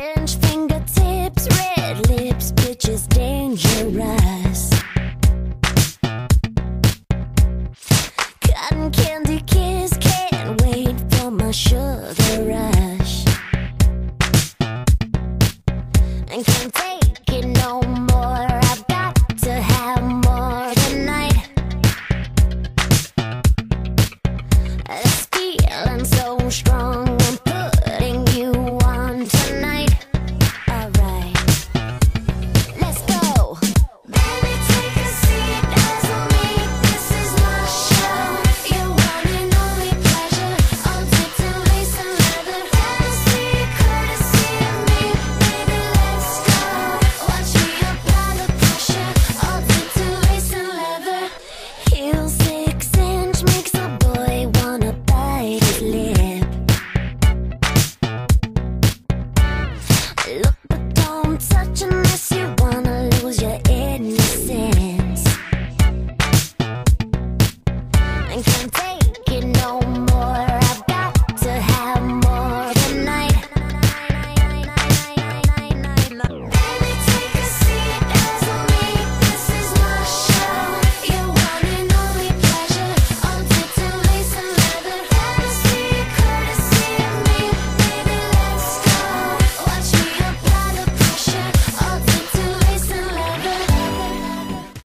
French fingertips, red lips, bitch is dangerous. Cotton candy kiss, can't wait for my sugar rush. And can't take it no more, I've got to have more tonight. This feeling so strong, I'm putting you on tonight. Alright, let's go. Baby, take a seat, as for me, this is my show. You're one and only pleasure, all dipped in lace and leather. Fantasy, courtesy of me, baby, let's go. Watch me apply the pressure, all dipped in lace and leather. Heels 6-inch makes a boy wanna bite his lip. Look, but don't touch unless you wanna lose your innocence. And can't